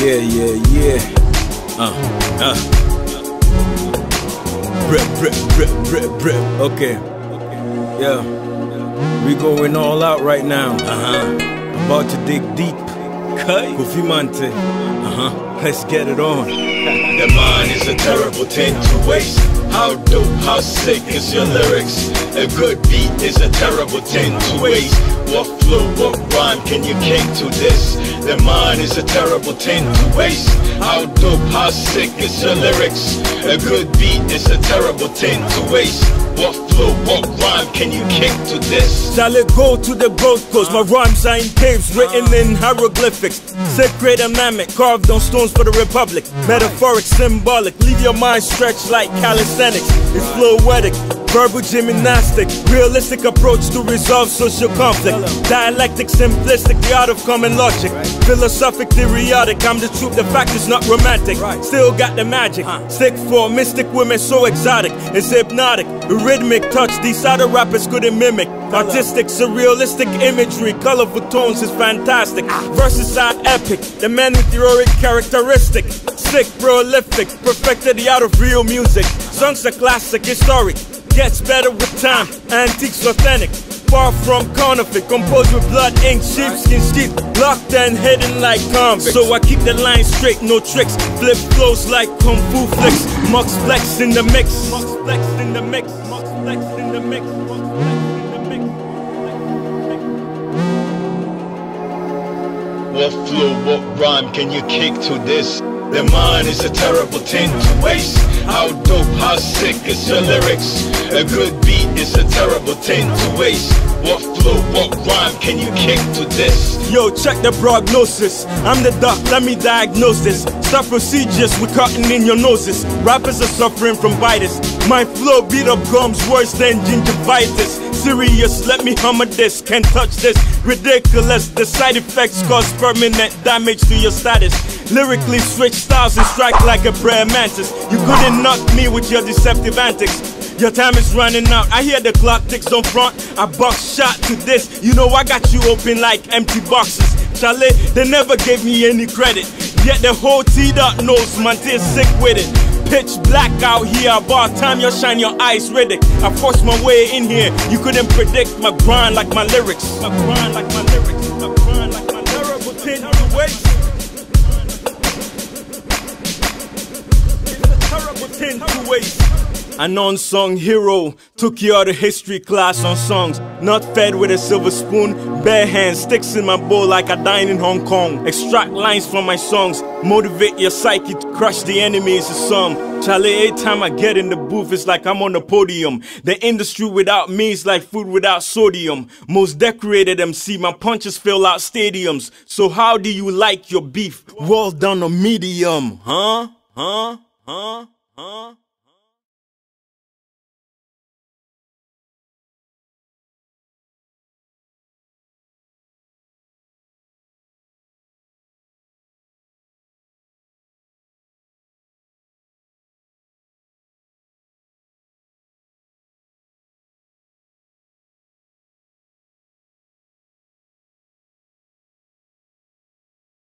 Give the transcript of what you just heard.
Rip. Okay. Yeah. We going all out right now. About to dig deep. Kofi Mante. Let's get it on. Your mind is a terrible thing to waste. How dope, how sick is your lyrics? A good beat is a terrible thing to waste. What flow, what rhyme can you cake to this? The mind is a terrible thing to waste. How dope, how sick is your lyrics? A good beat is a terrible thing to waste. What flow, what rhyme can you kick to this? Shall it go to the Gold Coast? My rhymes are in caves, written in hieroglyphics. Sacred and mammoth, carved on stones for the republic. Metaphoric, symbolic, leave your mind stretched like calisthenics. It's fluidic, verbal gymnastic, realistic approach to resolve social conflict. Dialectic, simplistic, the art of common logic. Philosophic, theoretic, I'm the truth, the fact is not romantic. Still got the magic, sick for mystic women so exotic. It's hypnotic, rhythmic touch, these other rappers couldn't mimic. Artistic, surrealistic imagery, colorful tones is fantastic. Verses are epic, the man with heroic characteristic. Sick, prolific, perfected the art of real music. Songs are classic, historic, gets better with time. Antiques, authentic, far from counterfeit. Composed with blood, ink, sheepskin, steep, locked and hidden like convicts. So I keep the line straight, no tricks. Flip flows like kung fu flicks. Mux flex in the mix. Mux flex in the mix. Mux flex in the mix. Mux flex in the mix. What flow, what rhyme can you kick to this? The mind is a terrible thing to waste. How dope, how sick is your lyrics? A good beat is a terrible thing to waste. What flow, what rhyme can you kick to this? Yo, check the prognosis. I'm the doc, let me diagnose this. Stop procedures with cotton in your noses. Rappers are suffering from vitis. My flow beat up gums worse than gingivitis. Serious, let me hummer this, can't touch this. Ridiculous, the side effects cause permanent damage to your status. Lyrically switch styles and strike like a prayer mantis. You couldn't knock me with your deceptive antics. Your time is running out, I hear the clock ticks on front. I box shot to this, you know I got you open like empty boxes. Chalet, they never gave me any credit, yet the whole T-Dot knows Mante is sick with it. Pitch black out here, about time you shine your eyes, Riddick. I forced my way in here, you couldn't predict my grind like my lyrics. My grind like my lyrics, my grind like my terrible thing to waste. It's a terrible thing to waste. An unsung hero took you out of history class on songs. Not fed with a silver spoon, bare hands, sticks in my bowl like I dine in Hong Kong. Extract lines from my songs, motivate your psyche to crush the enemies of some. Charlie, every time I get in the booth, it's like I'm on the podium. The industry without me is like food without sodium. Most decorated MC, my punches fill out stadiums. So how do you like your beef? Well done or medium, huh?